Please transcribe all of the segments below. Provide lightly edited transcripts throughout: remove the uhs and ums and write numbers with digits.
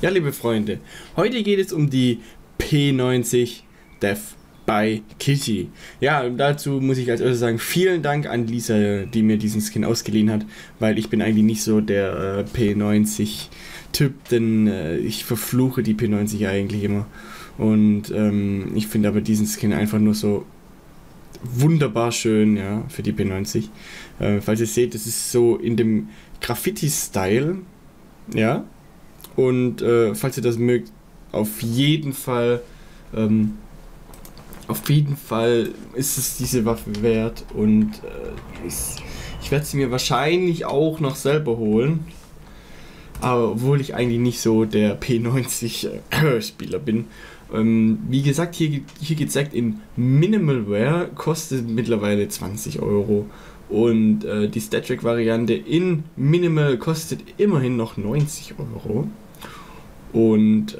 Ja, liebe Freunde, heute geht es um die P90 Death by Kitty. Ja, dazu muss ich als erstes sagen, vielen Dank an Lisa, die mir diesen Skin ausgeliehen hat, weil ich bin eigentlich nicht so der P90-Typ, denn ich verfluche die P90 eigentlich immer. Und ich finde aber diesen Skin einfach nur so wunderbar schön, ja, für die P90. Falls ihr seht, das ist so in dem Graffiti-Style, ja. Und falls ihr das mögt, auf jeden Fall ist es diese Waffe wert. Und ich werde sie mir wahrscheinlich auch noch selber holen. Aber obwohl ich eigentlich nicht so der P90-Spieler bin. Wie gesagt, hier gezeigt in Minimal Wear, kostet mittlerweile 20 €. Und die StatTrak-Variante in Minimal kostet immerhin noch 90 €. Und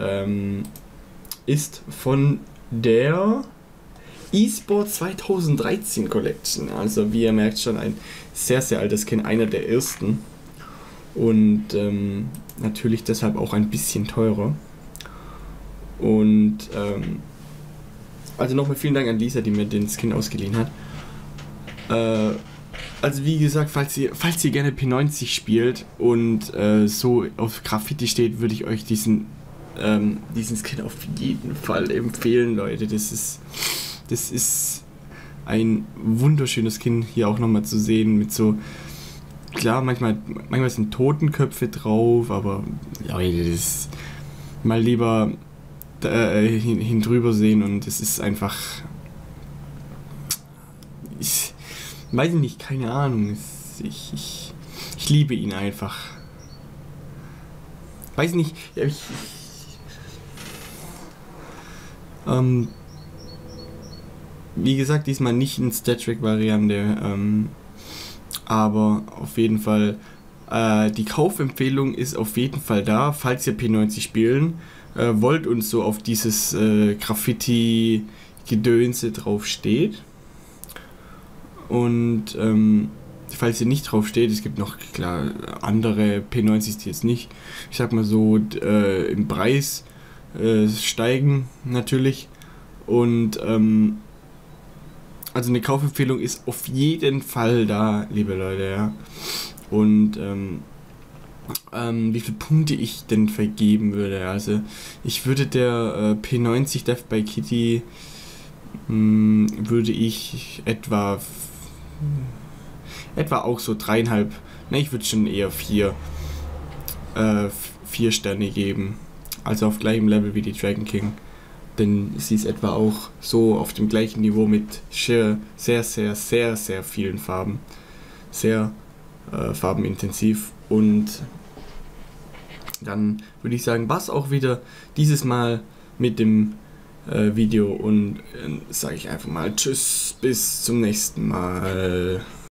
ist von der eSport 2013 Collection. Also wie ihr merkt, schon ein sehr, sehr altes Skin, einer der ersten. Und natürlich deshalb auch ein bisschen teurer. Und also nochmal vielen Dank an Lisa, die mir den Skin ausgeliehen hat. Also wie gesagt, falls ihr gerne P90 spielt und so auf Graffiti steht, würde ich euch diesen Skin auf jeden Fall empfehlen, Leute. Das ist ein wunderschönes Skin, hier auch nochmal zu sehen mit so... Klar, manchmal sind Totenköpfe drauf, aber Leute, das ist mal lieber hin drüber sehen, und es ist einfach... Ich weiß nicht, keine Ahnung. Ich liebe ihn einfach. Weiß nicht, ja, wie gesagt, diesmal nicht in StatTrak-Variante, aber auf jeden Fall, die Kaufempfehlung ist auf jeden Fall da, falls ihr P90 spielen wollt und so auf dieses Graffiti-Gedönse drauf steht. Und falls ihr nicht drauf steht, es gibt noch, klar, andere P90s, die jetzt nicht, ich sag mal so, im Preis steigen natürlich. Und also eine Kaufempfehlung ist auf jeden Fall da, liebe Leute, ja. Und wie viele Punkte ich denn vergeben würde, also ich würde der P90 Death by Kitty würde ich etwa auch so 3,5, ne, ich würde schon eher 4 Sterne geben, also auf gleichem Level wie die Dragon King, denn sie ist etwa auch so auf dem gleichen Niveau mit sehr, sehr, sehr, sehr, sehr vielen Farben, sehr farbenintensiv. Und dann würde ich sagen, was auch wieder dieses Mal mit dem Video, und sage ich einfach mal tschüss, bis zum nächsten Mal.